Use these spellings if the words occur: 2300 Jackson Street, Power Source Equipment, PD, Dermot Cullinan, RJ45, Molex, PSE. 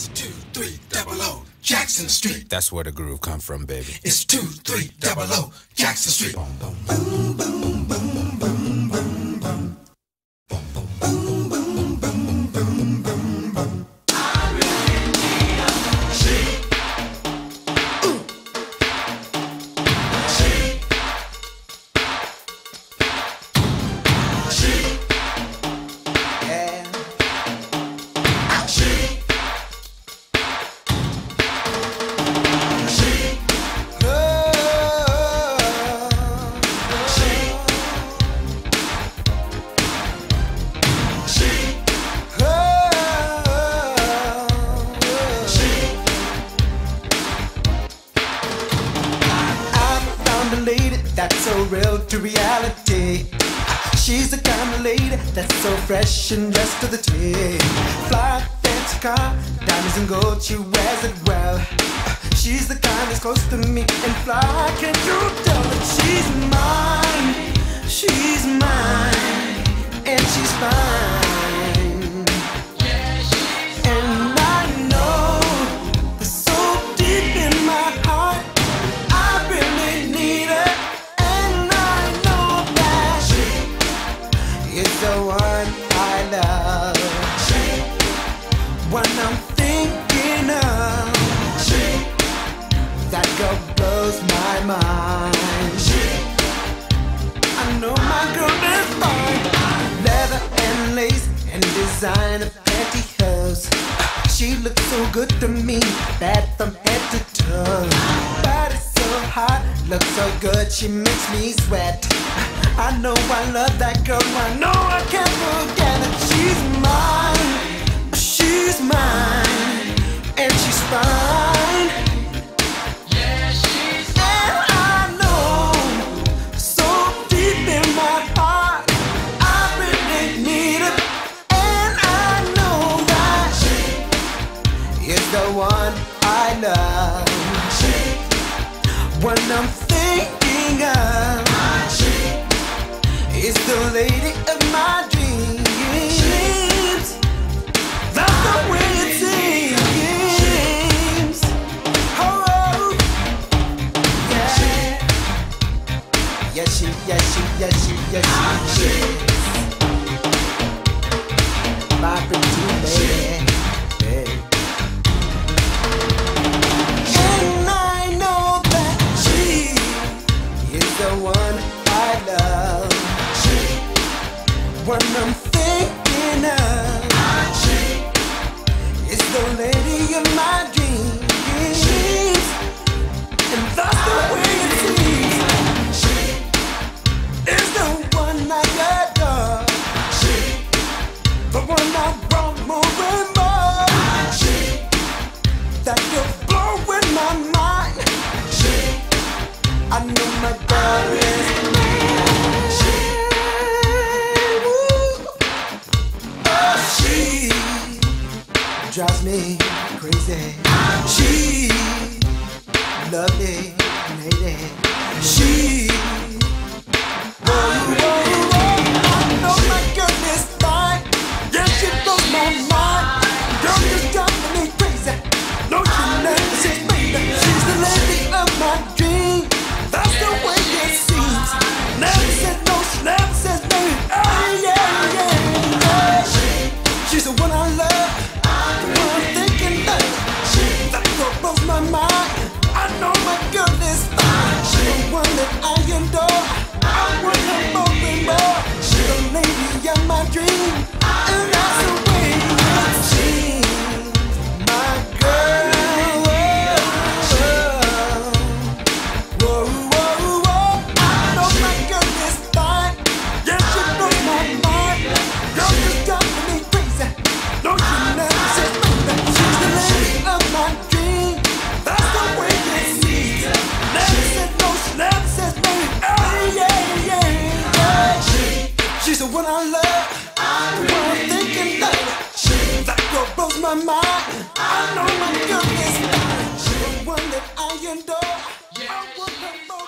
It's 2300 Jackson Street. That's where the groove come from, baby. It's 2300 Jackson Street. Boom, boom, boom, boom, boom, boom, boom, boom. That's so real to reality. She's the kind of lady that's so fresh and dressed to the T. Fly, fancy car, diamonds and gold, she wears it well. She's the kind that's close to me and fly. Can you tell that she's mine? She's mine, and she's fine. And I know that so deep in my heart, I really need her. It's the one I love. She, one I'm thinking of. She, that girl blows my mind. She, I know my girl is fine. Leather and lace and designer pantyhose. She looks so good to me, bad from head to toe. Body's so hot, looks so good, she makes me sweat. I know I love that girl, I know I can't forget that she's mine, and she's fine. Yeah, she's fine. And I know, so deep in my heart, I really need her, and I know that she is the one I love. She, when I'm thinking of, it's the lady of my dreams. That's the way it seems. Oh, yeah. Yes, she, yes, she, yes, she, yes, she. My pretty lady. What I'm thinking of, it's the lady of my dreams, and that's the way it is. She is the one I adore, the one I want more and more. That you're blowing my mind. I know my girl is mine. Drives me crazy. She lovely lady. She, I know my girl is fine. Yeah, she blows my mind. Girl, you're driving me crazy. No, you never see me. She's the lady of my dream. That's the way it seems. Never said no, she never says no. Oh yeah, yeah, yeah. She's the one I love. My mind. I know my girl is fine. She's the one that I adore. I want her more and more. She's the lady of my dream, and that's the way it seems. My girl, oh, oh, oh, oh, oh. I know my girl is fine. Yes, she knows my mind. Girl, you're driving me crazy. No, she never says nothing. She's the lady of my dream. She's the one I love, the one I'm thinking of. That girl blows my mind. I know my girl is mine. She's the one that I adore. I want her more.